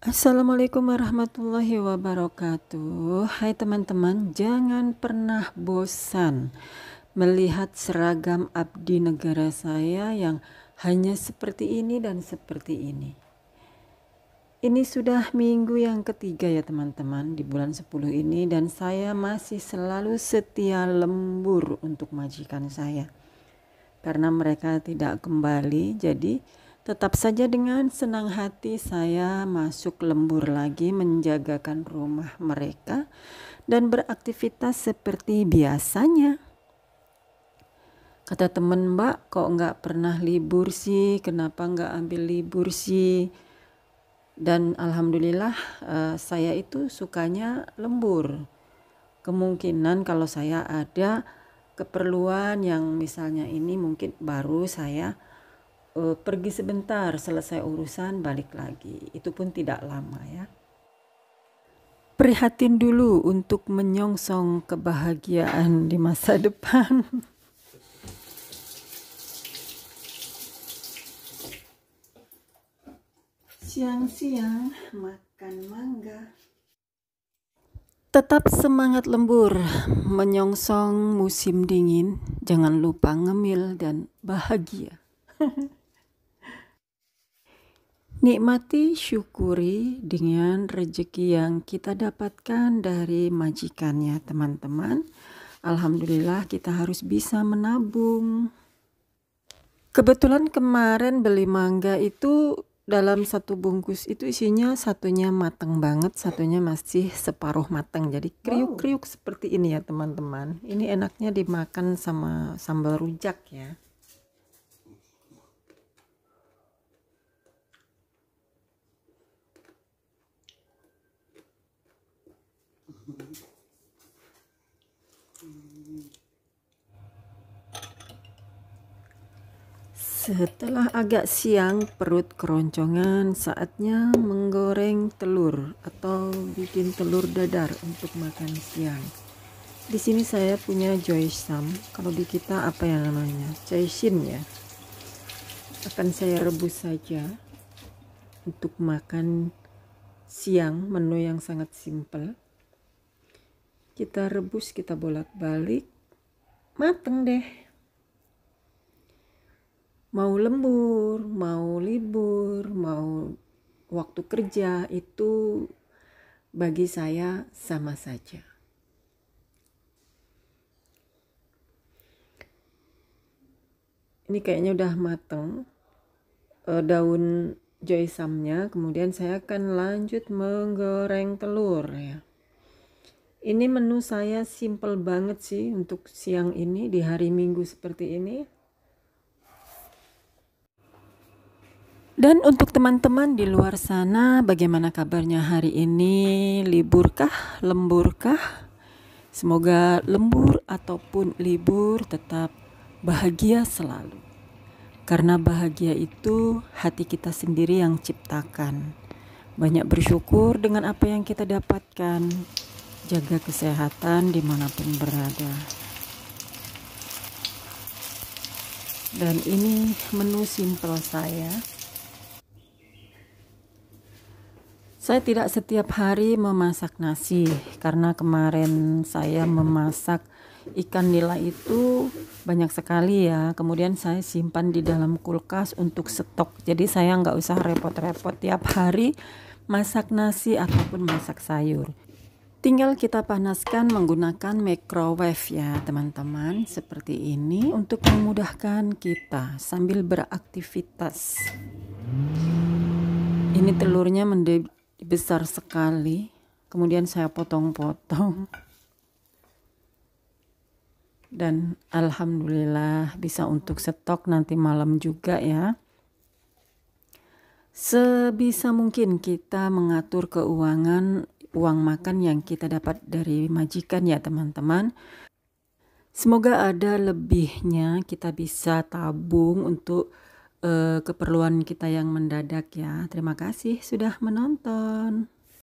Assalamualaikum warahmatullahi wabarakatuh. Hai teman-teman, jangan pernah bosan melihat seragam abdi negara saya yang hanya seperti ini dan seperti ini. Ini sudah minggu yang ketiga ya teman-teman di bulan 10 ini, dan saya masih selalu setia lembur untuk majikan saya. Karena mereka tidak kembali, jadi tetap saja dengan senang hati saya masuk lembur lagi menjagakan rumah mereka dan beraktivitas seperti biasanya. Kata temen, "Mbak, kok nggak pernah libur sih? Kenapa nggak ambil libur sih?" Dan alhamdulillah saya itu sukanya lembur. Kemungkinan kalau saya ada keperluan yang misalnya ini, mungkin baru saya pergi sebentar, selesai urusan balik lagi, itu pun tidak lama ya. Prihatin dulu untuk menyongsong kebahagiaan di masa depan. Siang-siang makan mangga. Tetap semangat lembur menyongsong musim dingin. Jangan lupa ngemil dan bahagia. Nikmati, syukuri dengan rezeki yang kita dapatkan dari majikannya teman-teman. Alhamdulillah kita harus bisa menabung. Kebetulan kemarin beli mangga itu dalam satu bungkus itu isinya satunya matang banget, satunya masih separuh matang. Jadi kriuk-kriuk seperti ini ya teman-teman. Ini enaknya dimakan sama sambal rujak ya. Setelah agak siang, perut keroncongan, saatnya menggoreng telur atau bikin telur dadar untuk makan siang. Di sini saya punya joisam, kalau di kita apa ya namanya, caisin ya. Akan saya rebus saja untuk makan siang, menu yang sangat simpel. Kita rebus, kita bolak-balik, mateng deh. Mau lembur, mau libur, mau waktu kerja, itu bagi saya sama saja. Ini kayaknya udah mateng daun joisamnya, kemudian saya akan lanjut menggoreng telur ya. Ini menu saya simple banget sih untuk siang ini di hari Minggu seperti ini. Dan untuk teman-teman di luar sana, bagaimana kabarnya hari ini? Liburkah? Lemburkah? Semoga lembur ataupun libur tetap bahagia selalu. Karena bahagia itu hati kita sendiri yang ciptakan. Banyak bersyukur dengan apa yang kita dapatkan. Jaga kesehatan dimanapun berada. Dan ini menu simple saya. Saya tidak setiap hari memasak nasi, karena kemarin saya memasak ikan nila itu banyak sekali ya. Kemudian saya simpan di dalam kulkas untuk stok. Jadi saya nggak usah repot-repot tiap hari masak nasi ataupun masak sayur. Tinggal kita panaskan menggunakan microwave ya teman-teman, seperti ini untuk memudahkan kita sambil beraktivitas. Ini telurnya besar sekali, kemudian saya potong-potong. Dan alhamdulillah bisa untuk stok nanti malam juga ya. Sebisa mungkin kita mengatur keuangan, uang makan yang kita dapat dari majikan ya teman-teman. Semoga ada lebihnya, kita bisa tabung untuk keperluan kita yang mendadak ya. Terima kasih sudah menonton.